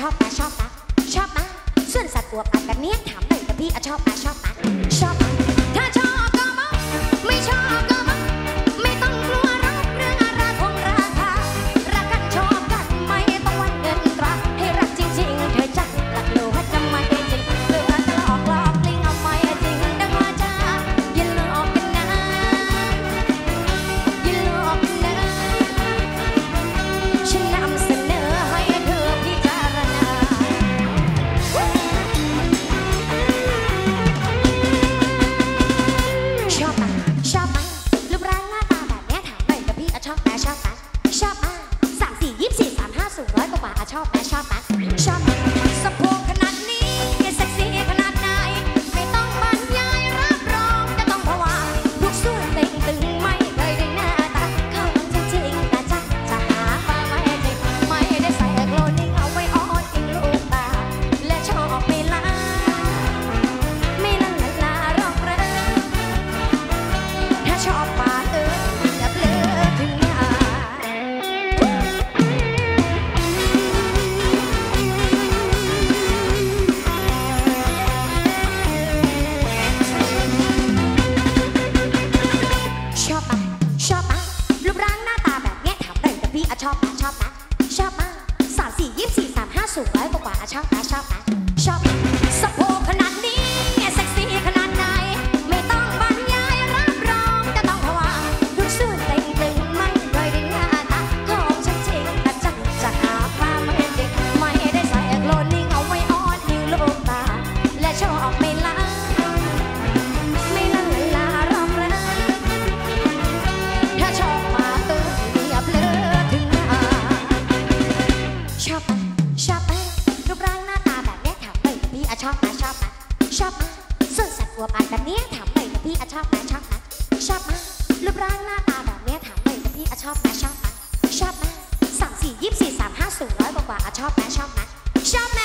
ชอบมาชอบมาชอบมาส่วนสัตว์อวบอัดแบบนี้ถามหน่อยกับพี่ชอบมาชอบมาชอบมาถ้าชอบก็มาไม่ชอบก็มาไม่ต้องกลัวรักเรื่องอะไรคงราคารักกันชอบกันไม่ต้องวันเงินตราให้รักจริงๆเธอจักหลักโลหะจำไม่จริงเรื่องรักหลอกหลอกลิงเอาไม่จริงดังว่าจ้ายินหลอกกันนะยินหลอกกันนะฉันนำเสนอให้เธอพิจารณาชอบมาชอบมารูปร่างหน้าตาแบบนี้ถามหน่อยกับพี่ชอบมาชอบมาชอบมา3 4 24 3 5 0 100กว่าชอบมาชอบมาชอบมาสะโพกขนาดนี้เซ็กซี่ขนาดไหนไม่ต้องบรรยายรับรองจะต้องผวาทุกส่วนเต่งตึงไม่เคยได้หน้าตาเข้าจริงๆแต่จักจะหาปลาไม่จริงไม่ได้ใส่โกลนิ่งเอาไว้อ้อนอิงลูกตาและชอบไม่ละไม่ละลาหรอกนะถ้าชอบมาอย่าเผลอถึงยาชอบมาชอบมารูปร่างหน้าตาแบบนี้ถามได้กับพี่ชอบมาชอบมาชอบมา3 4 24 3 5 0 100กว่าชอบมาชอบมาชอบมาสะโพกขนาดนี้เซ็กซี่ขนาดไหนไม่ต้องบรรยายรับรองจะต้องผวาทุกส่วนเต่งตึงไม่เคยได้หน้าตาของฉันจริงแต่จักจะหาปลาไม่จริงไม่ได้ใส่โกลนิ่งเอาไว้อ้อนอิงลูกตาและชอบไม่ละไม่ละลาหรอกนะ ถ้าชอบมาอย่าเผลอถึงยาชอบมาชอบมารูปร่างหน้าตาแบบนี้ถามหน่อยกับพี่ชอบมาชอบมาชอบมาส่วนสัตว์อวบอัดแบบนี้ถามหน่อยกับพี่ชอบมาชอบมาชอบมารูปร่างหน้าตาแบบนี้ถามหน่อยกับพี่ชอบมาชอบมาชอบมา3 4 24 3 5 0 100กว่าชอบมาชอบมาชอบมา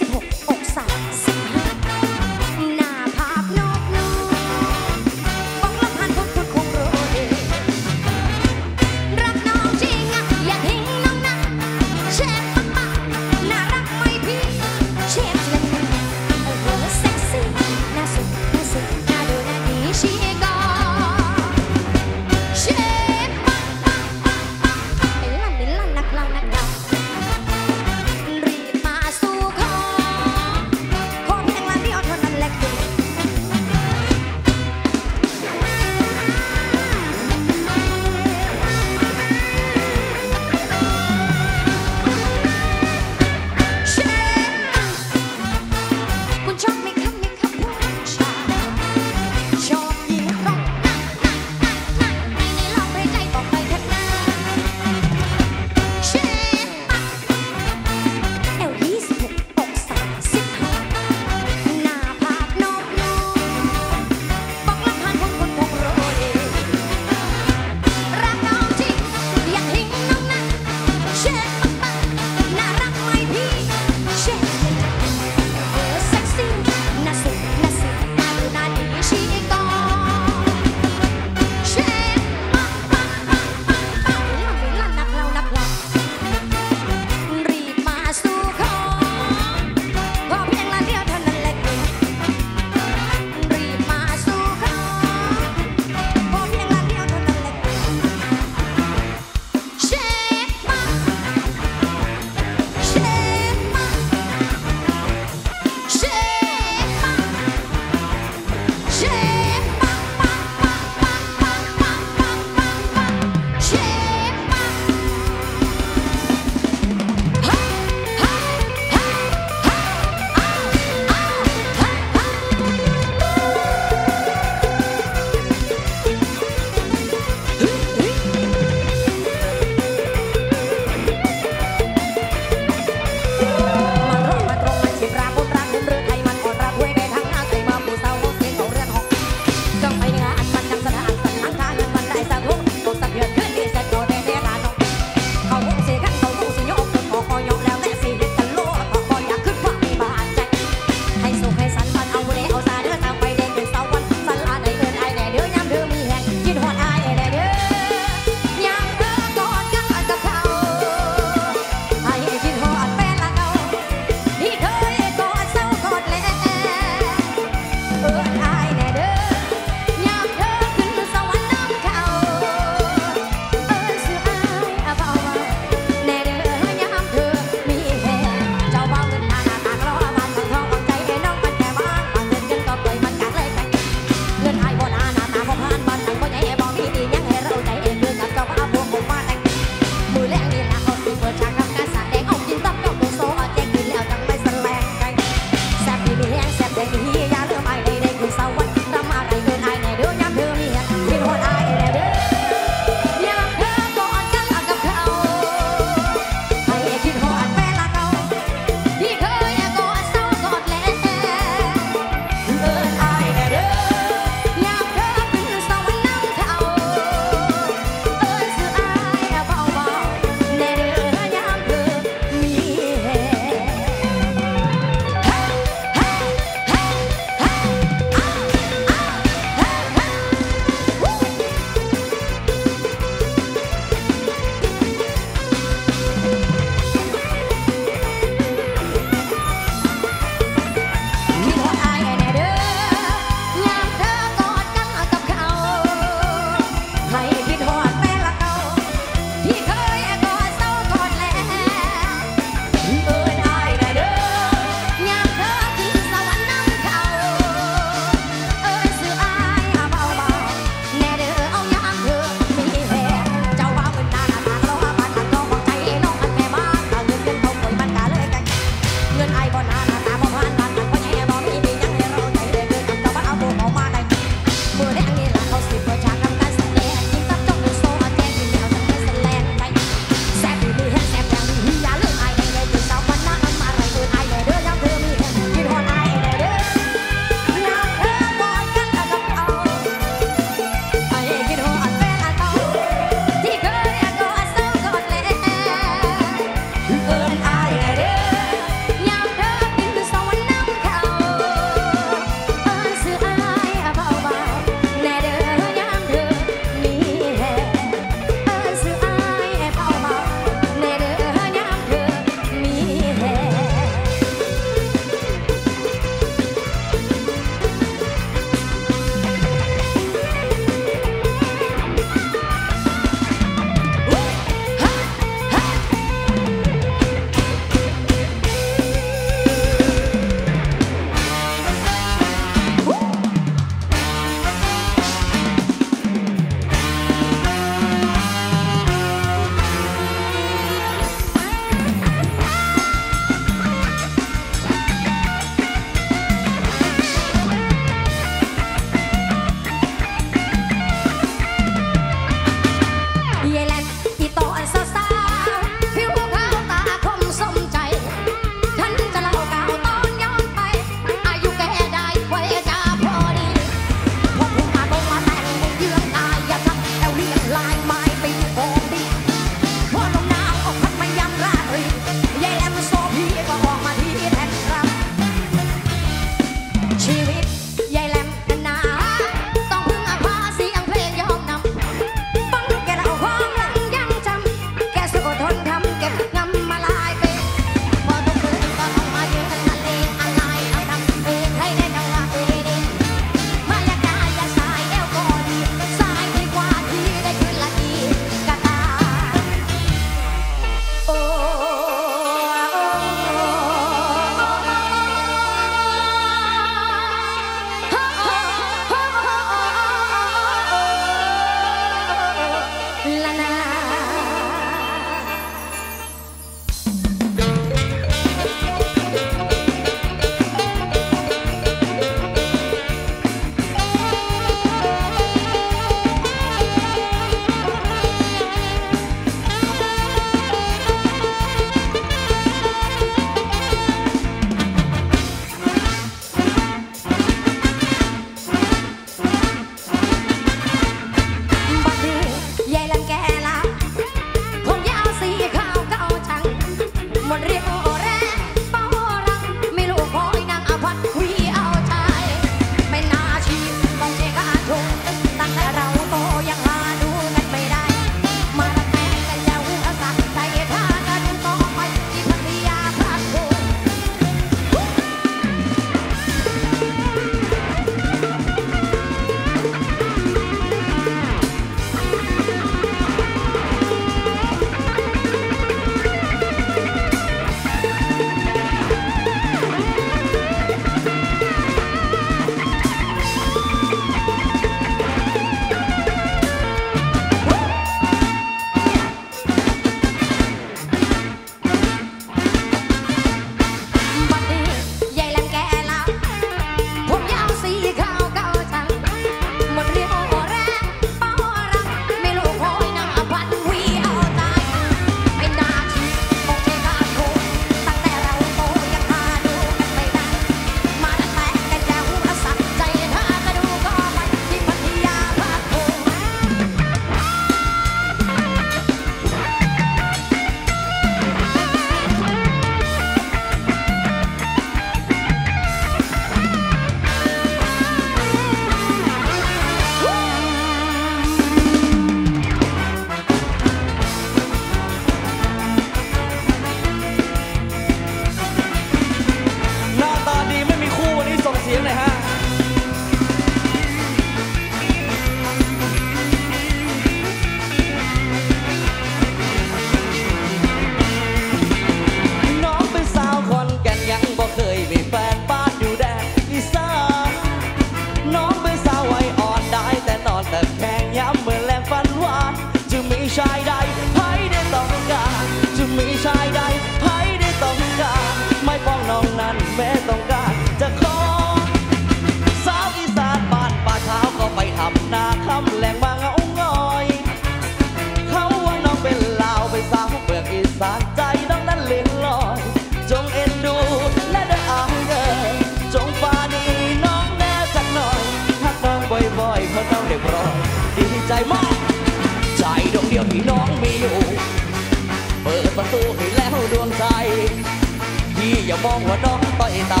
อย่ามองว่าน้องต้อยต่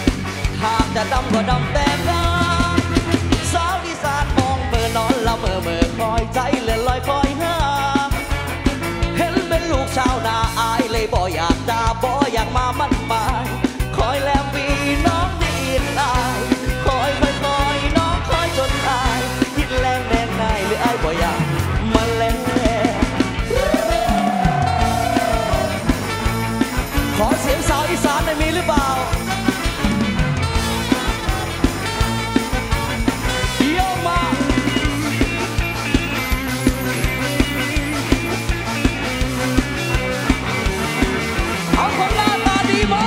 ำหากจะดำก็ดำแต่น้ำสาวอีสานมองเบอร์นอนละเมอเมอคอยใจเลื่อนลอยคอยหาเห็นเป็นลูกชาวนาอายเลยบ่อยากด่าบ่อยากมามั่นหมายคอยแลมีน้องดีตายคอยคอยคอยน้องคอยจนตายคิดแรงแรงนายหรืออายบ่อยากมาแรงขอเสียงสาวอีสานได้มีหรือเปล่าเดี๋ยวมาเอาคนหน้าตาดีมา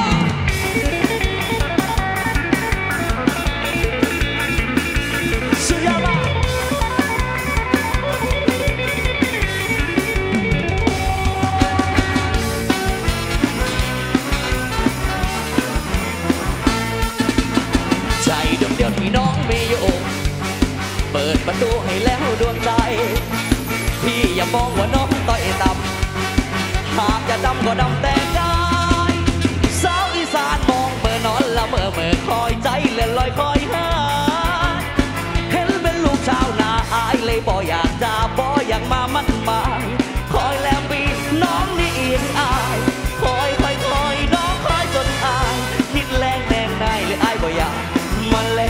สุดยอดมากเดี๋ยวที่น้องไม่โยกเปิดประตูให้แล้วดวงใจพี่อย่ามองว่าน้องต้อยต่ำหากจะดำก็ดำแต่กายสาวอีสานมองเมื่อนอนละเมอเมอคอยใจเลื่อนลอยคอยหาเห็นเป็นลูกชาวนาอายเลยบ่อยากด่าบ่อยากมามั่นหมายคอยแลมีน้องนี่เอียงอายคอยคอยคอยน้องคอยจนอายคิดแรงแรงนายหรืออายบ่อยากมาแล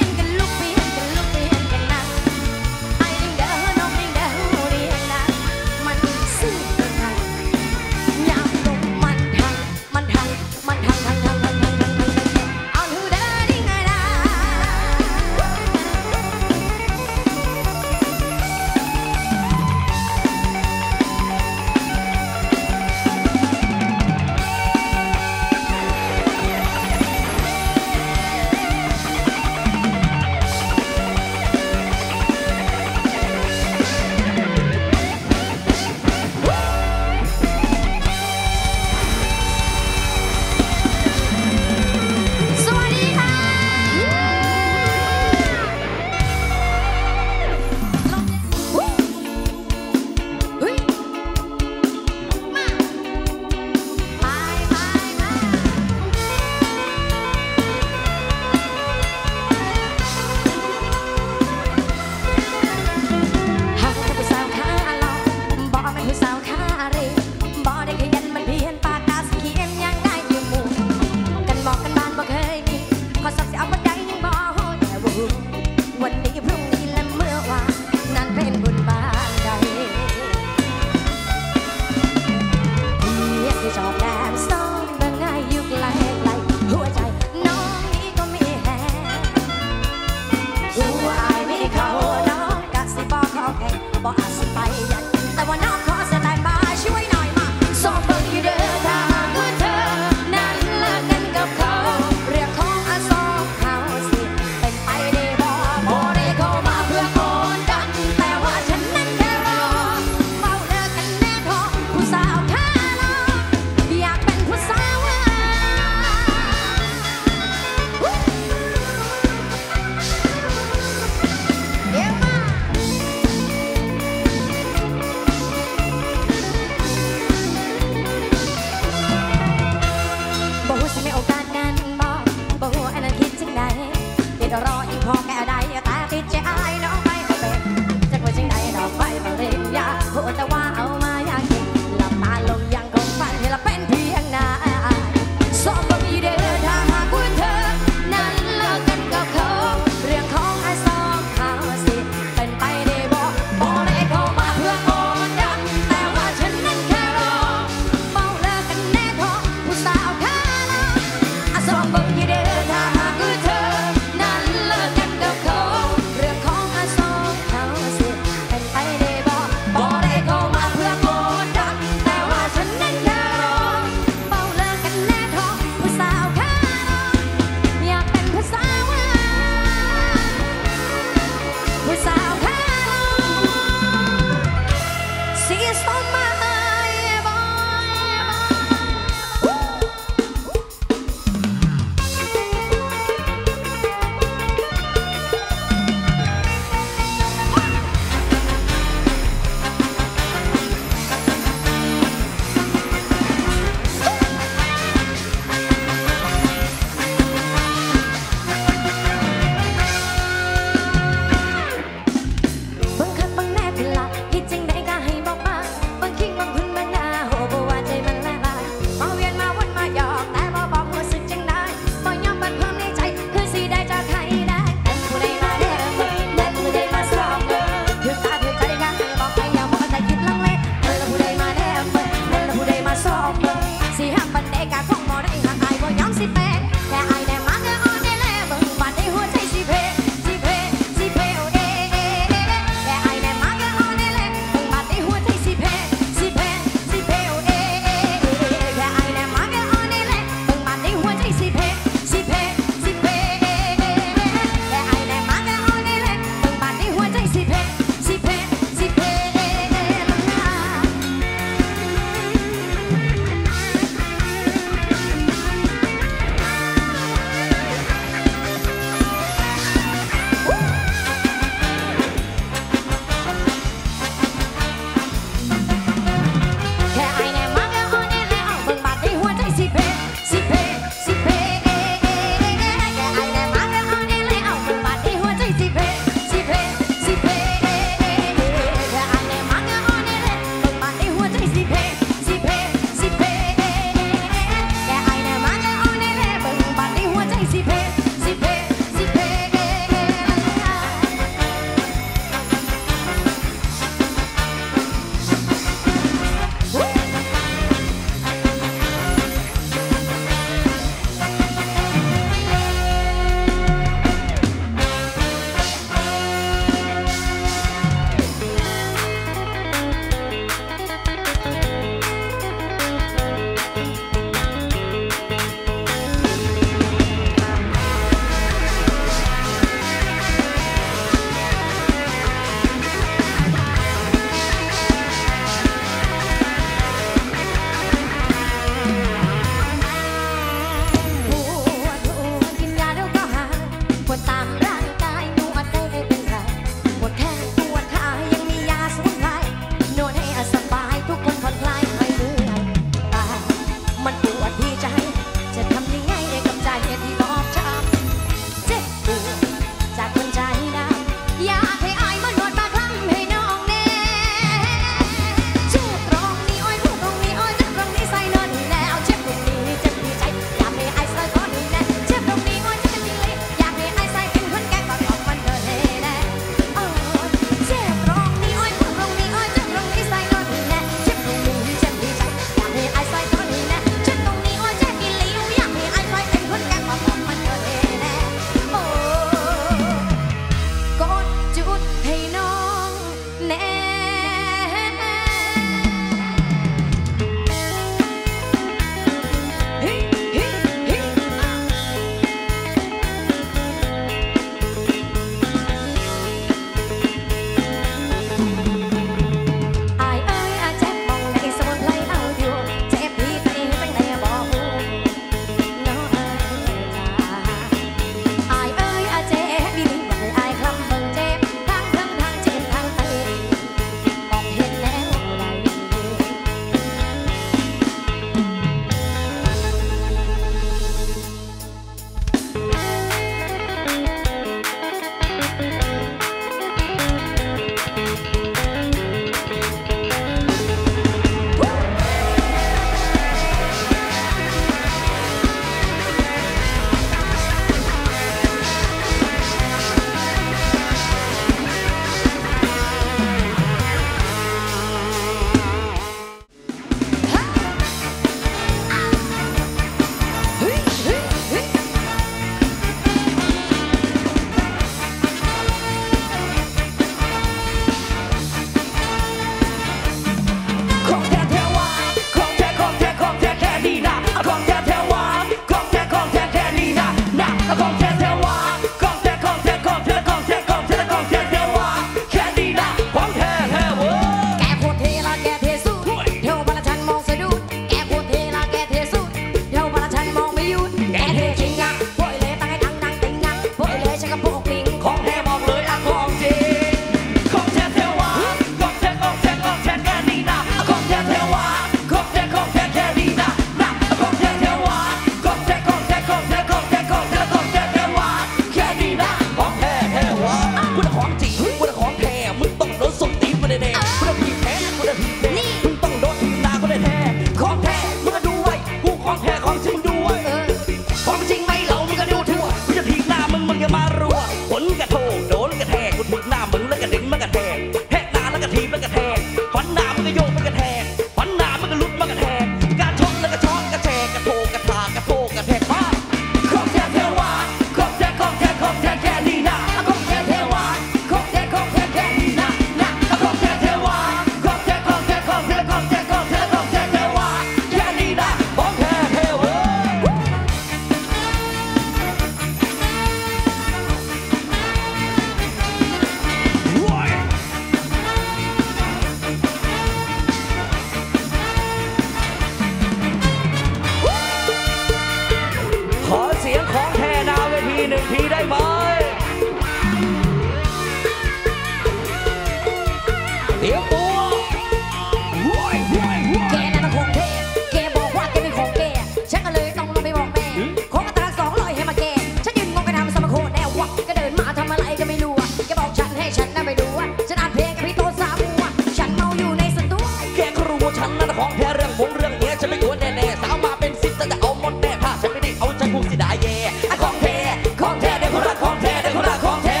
พุ่งสิดาเย่ของแท้ของแท้ได้คนรักของแท้ได้คนรักของแท้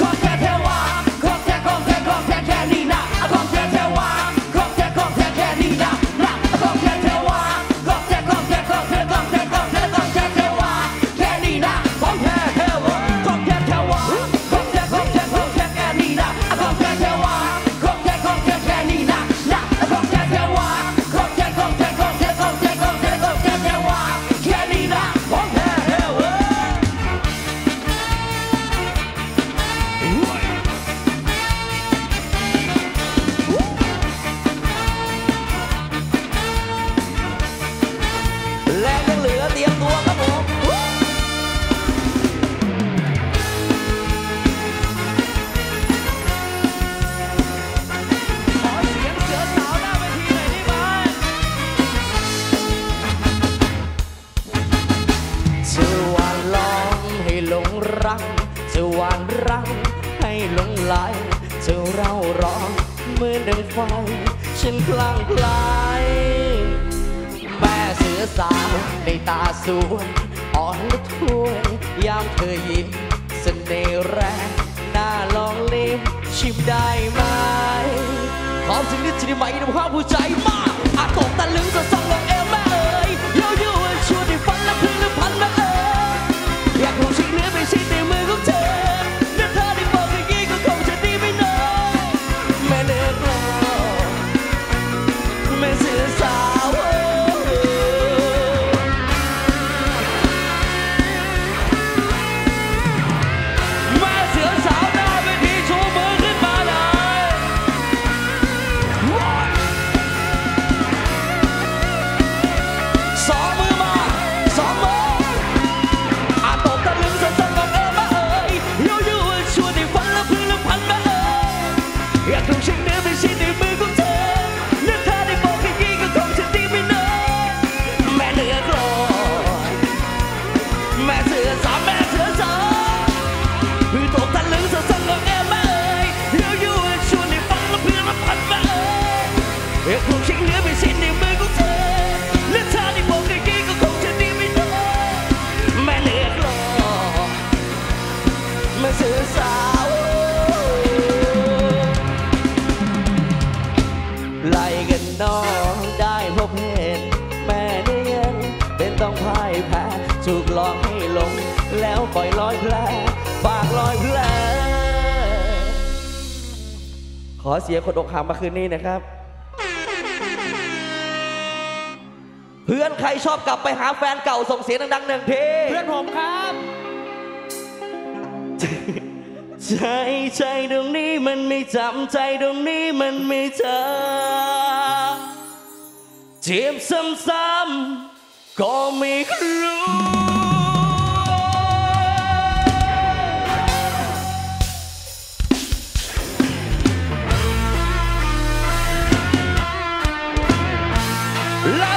ของแท้แท้ว่าของแท้ของแท้ของแท้แค่นี้นะของแท้แท้ว่าของแท้ของแท้แค่นี้นะของแท้แท้ว่าของแท้ของแท้ของแท้ของแท้ของแท้ของแท้แท้ว่าแค่นี้นะของแท้แท้ว่าของแท้แท้ว่าของแท้ของแท้ของแท้แค่นี้นะของแท้แท้ว่าของแท้ของแท้แค่นี้นะของแท้แท้ว่าของแท้ของแท้ของแท้ของแท้ของแท้ของแท้แท้ว่าแค่นี้นะจะหวานรักให้หลงไหลจะเร่าร้อนเหมือนดังไฟฉันคลั่งไคล้แม่เสือสาวในตาสวยอ่อนละถ้วยยามเธอยิ้มเสน่ห์แรงน่าลองลิ้มชิมได้ไหมพร้อมถึงนิดชิมไหมน้ำข้าวผู้ใจมากอาตกตะลึงจะส่องลงเอวแม่เอ๋ยโยโย่ชวนที่ฝันและพึงและพันแม่เอ๋ยอยากรู้สิ่งเหลือไม่ใช่ในมือของเธอถ้าเธอได้บอกอย่างนี้ก็คงจะดีไม่น้อยแม่เนื้อกลมแม่เสือสาวแม่เสือสาวหน้าเวทีชูมือขึ้นมาหน่อยสองมือมาสองมือลูกชิ้นเนื้อเป็นชิ้นในมือของเธอและเธอที่บอกได้กี่ก็คงจะดีไม่น้อยแม่เลือกหลอกแม่เสือสาวไล่กันน้องได้พบเห็นแม่เนื้อเป็นต้องพ่ายแพ้ถูกหลอกให้หลงแล้วปล่อยรอยแผลฝากรอยแผลขอเสียคนอกหักมาคืนนี้นะครับเพื่อนใครชอบกลับไปหาแฟนเก่าส่งเสียงดังๆหนึ่งทีเพื่อนผมครับใจตรงนี้มันไม่จำใจตรงนี้มันไม่เจอเจ็บซ้ำๆก็ไม่รู้และ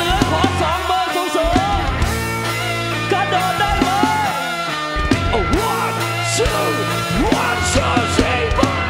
หลือขอสองเบอร์สูงๆกระโดดได้เลย One two one two three four เ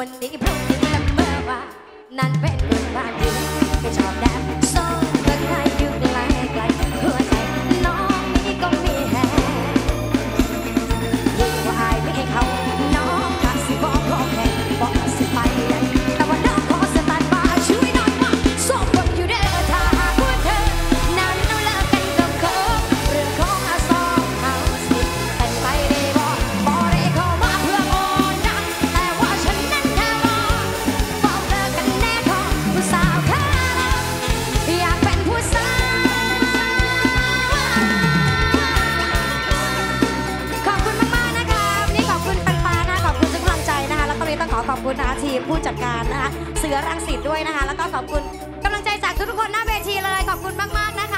วันนี้พรุ่งนี้ละเมอว่านั่นเป็นคนบ้านอยู่ไม่ชอบแดดส่องกระไรอยู่ไกลไกลหัวใจน้องนี่ก็มีแหงยิ่งกว่าอายไม่ให้เขาน้องกะสิบอกขอแค่บอกกะสิไปแต่ว่าน้องขอสตาร์ทบาร์ช่วยน้องมาส่องคนอยู่เด้อถ้าหากว่าเธอนั้นเอาเลิกกันกับเขาเรื่องของอาสองเขาสิแต่ไปได้บ่ได้เข้ามาเพื่อโอนนะแต่ว่าฉันนั้นแค่บอกเลิกกันแน่ท้องผู้สาวแค่อยากเป็นผู้สาวขอบคุณมากๆนะคะวันนี้ขอบคุณปันปานะขอบคุณทุกกำลังใจนะคะแล้วตอนนี้ต้องขอขอบคุณนะคะทีมผู้จัดการนะคะเสือรังสิตด้วยนะคะแล้วก็ขอบคุณกำลังใจจากทุกๆคนหน้าเวทีเลยขอบคุณมากๆนะคะ